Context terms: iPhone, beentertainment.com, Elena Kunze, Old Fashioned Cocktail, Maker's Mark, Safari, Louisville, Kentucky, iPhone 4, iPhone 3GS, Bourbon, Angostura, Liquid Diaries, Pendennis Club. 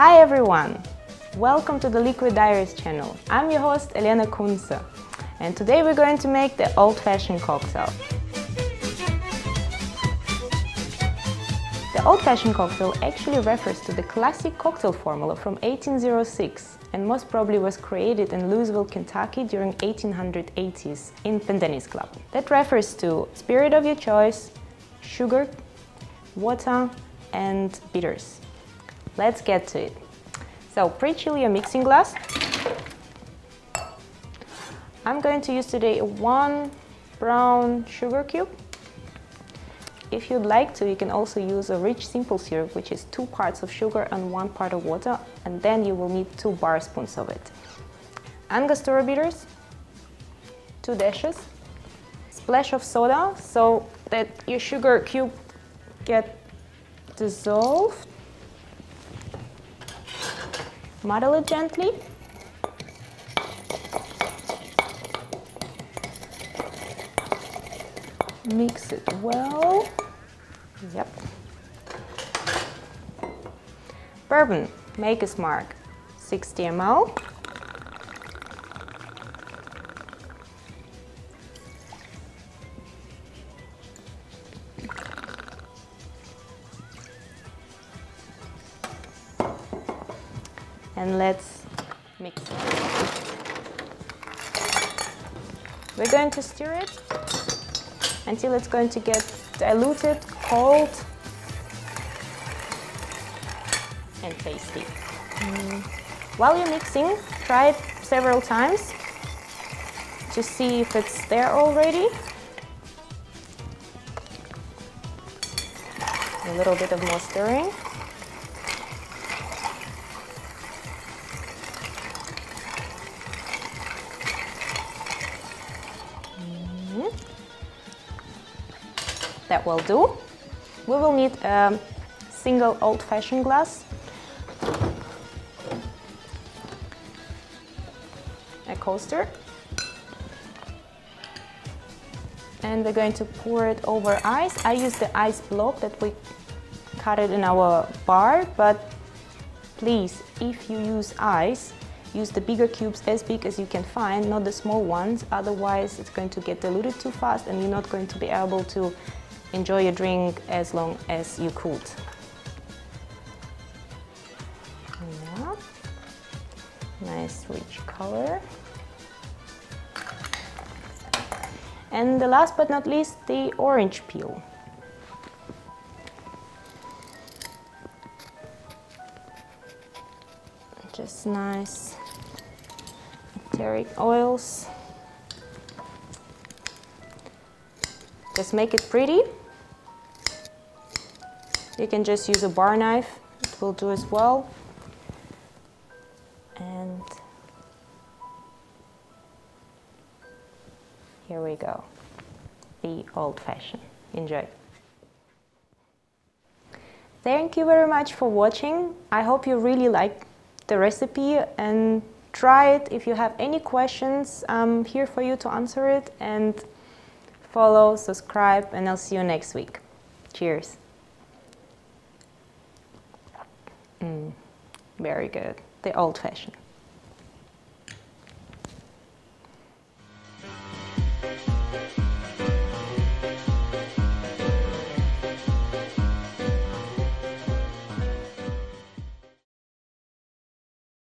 Hi everyone! Welcome to the Liquid Diaries channel. I'm your host Elena Kunze, and today we're going to make the Old Fashioned Cocktail. The Old Fashioned Cocktail actually refers to the classic cocktail formula from 1806 and most probably was created in Louisville, Kentucky during 1880s in Pendennis Club. That refers to spirit of your choice, sugar, water and bitters. Let's get to it. So pre-chill your mixing glass. I'm going to use today one brown sugar cube. If you'd like to, you can also use a rich simple syrup, which is 2 parts of sugar and 1 part of water, and then you will need 2 bar spoons of it. Angostura bitters, 2 dashes, splash of soda so that your sugar cube gets dissolved. Muddle it gently. Mix it well. Yep. Bourbon, Maker's Mark, 60 ml. And let's mix it. We're going to stir it until it's going to get diluted, cold and tasty. While you're mixing, try it several times to see if it's there already. A little bit of more stirring. That will do. We will need a single old-fashioned glass, a coaster, and we're going to pour it over ice. I use the ice block that we cut it in our bar, but please, if you use ice, use the bigger cubes, as big as you can find, not the small ones, otherwise it's going to get diluted too fast and you're not going to be able to enjoy your drink as long as you could. Yeah. Nice rich color. And the last but not least, the orange peel. Just nice eteric oils. Just make it pretty. You can just use a bar knife, it will do as well. And here we go, the Old Fashioned. Enjoy. Thank you very much for watching. I hope you really liked the recipe and try it. If you have any questions, I'm here for you to answer it. And follow, subscribe, and I'll see you next week. Cheers. Very good. The old-fashioned.